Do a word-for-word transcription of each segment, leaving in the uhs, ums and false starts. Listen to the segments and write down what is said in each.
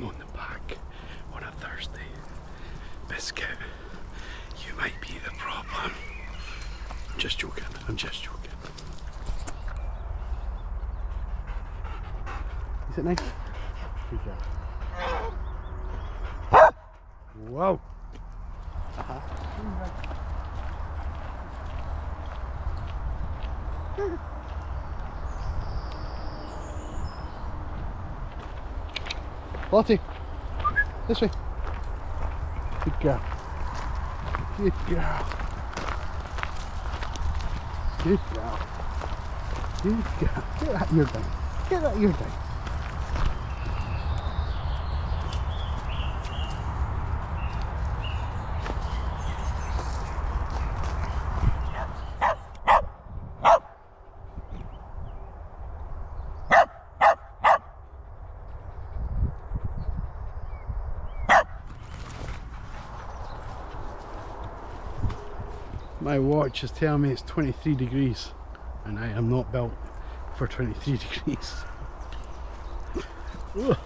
walking on the back on a Thursday. Biscuit, you might be the problem. I'm just joking, I'm just joking. Is it nice? Good job. Wow. Uh-huh. Lottie, this way. Good girl. Good girl. Good girl. Good girl. Get that ear down. Get that ear down. My watch is telling me it's twenty-three degrees and I am not built for twenty-three degrees. Ugh.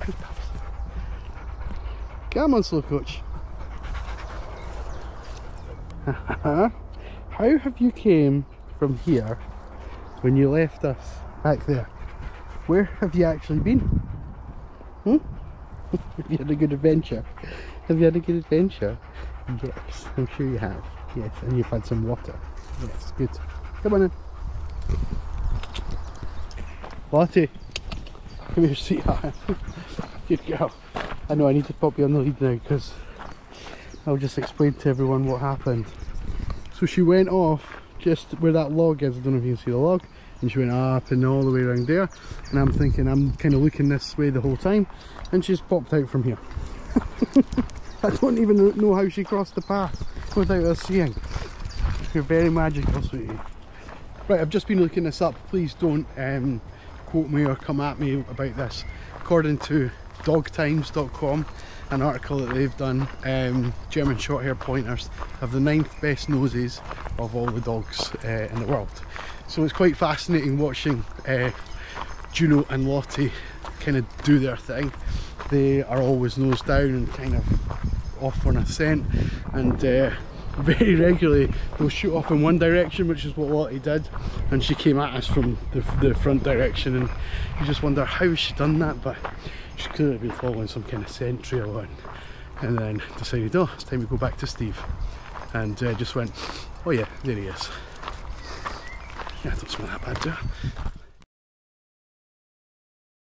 Good pups. Come on, slow coach. How have you came from here when you left us back there? Where have you actually been? Hmm? Have you had a good adventure? Have you had a good adventure? Yes, I'm sure you have. Yes, and you've had some water. Yes, good. Come on in. Lottie, come here, sweetheart. Good girl. I know I need to pop you on the lead now because I'll just explain to everyone what happened. So she went off just where that log is, I don't know if you can see the log, and she went up and all the way around there, and I'm thinking, I'm kind of looking this way the whole time, and she's popped out from here. I don't even know how she crossed the path without us seeing. You're very magical, sweetie. Right, I've just been looking this up, please don't um, quote me or come at me about this. According to dog times dot com, an article that they've done, um, German Shorthaired Pointers have the ninth best noses of all the dogs uh, in the world. So it's quite fascinating watching uh, Juno and Lottie kind of do their thing. They are always nose down and kind of off on a scent, and uh, very regularly they'll shoot off in one direction, which is what Lottie did, and she came at us from the, the front direction, and you just wonder how she done that, but she's clearly been following some kind of scent trail on, and then decided, oh, it's time to go back to Steve, and uh, just went, oh yeah, there he is. Yeah, I don't smell that bad, do I?